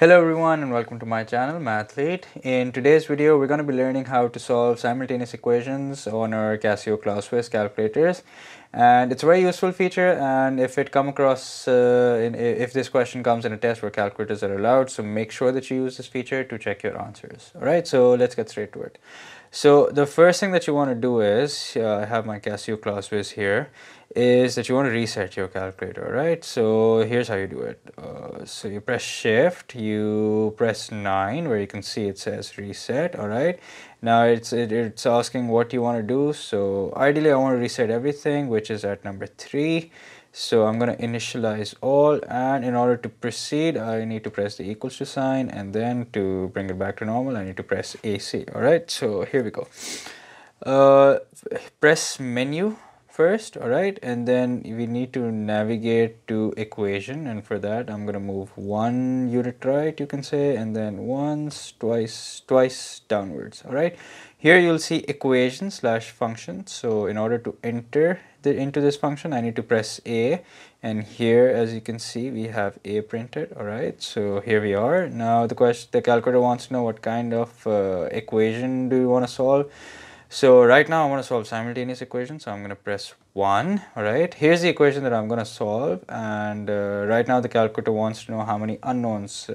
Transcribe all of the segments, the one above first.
Hello everyone and welcome to my channel Mathlete. In today's video we're going to be learning how to solve simultaneous equations on our Casio Classwiz calculators, and it's a very useful feature, and if it come across if this question comes in a test where calculators are allowed, so make sure that you use this feature to check your answers. Alright, so let's get straight to it. So the first thing that you want to do is, I have my Casio Classwiz here, is that you want to reset your calculator, right? So here's how you do it. So you press shift, you press 9 where you can see it says reset. All right, now it's asking what you want to do. So ideally I want to reset everything, which is at number 3. So I'm going to initialize all, and in order to proceed I need to press the equals to sign, and then to bring it back to normal I need to press AC. All right, so here we go. Press menu first, all right, and then we need to navigate to equation, and for that I'm going to move one unit right, you can say, and then twice downwards. All right, here you'll see equation / function. So in order to enter into this function I need to press A, and here as you can see we have A printed. All right, so here we are. Now the calculator wants to know what kind of equation do you want to solve. So right now I want to solve simultaneous equations, so I'm going to press 1. All right, here's the equation that I'm going to solve, and right now the calculator wants to know how many unknowns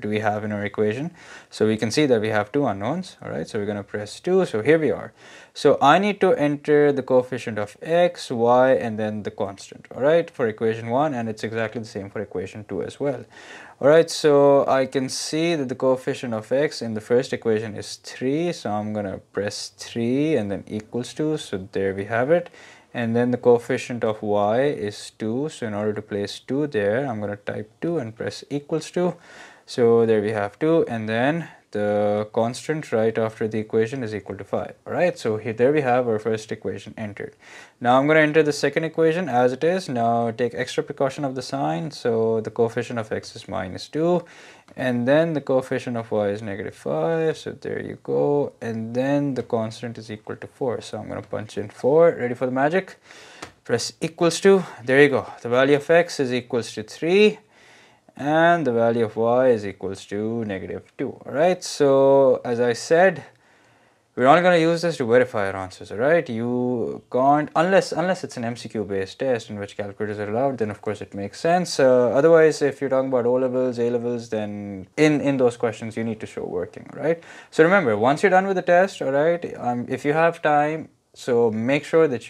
do we have in our equation. So we can see that we have 2 unknowns. All right, so we're going to press 2. So here we are. So I need to enter the coefficient of x, y, and then the constant, all right, for equation 1, and it's exactly the same for equation 2 as well. Alright, so I can see that the coefficient of x in the first equation is 3, so I'm going to press 3 and then equals 2, so there we have it. And then the coefficient of y is 2, so in order to place 2 there, I'm going to type 2 and press equals 2, so there we have 2, and then the constant right after the equation is equal to 5. Alright, so here there we have our first equation entered. Now I'm going to enter the second equation as it is. Now take extra precaution of the sign, so the coefficient of x is -2, and then the coefficient of y is -5, so there you go, and then the constant is equal to 4, so I'm going to punch in 4. Ready for the magic? Press equals 2, there you go. The value of x is equals to 3, and the value of y is equals to -2. All right, so as I said, we're only going to use this to verify our answers. All right, you can't, unless it's an MCQ based test in which calculators are allowed, then of course it makes sense. Otherwise, if you're talking about O-levels, A-levels, then in those questions you need to show working. All right, so remember, once you're done with the test, all right, if you have time, so make sure that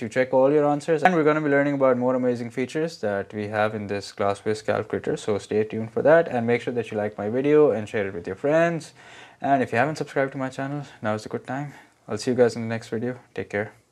you check all your answers, and we're going to be learning about more amazing features that we have in this Classwiz calculator, so stay tuned for that, and make sure that you like my video and share it with your friends, and if you haven't subscribed to my channel, now is a good time. I'll see you guys in the next video. Take care.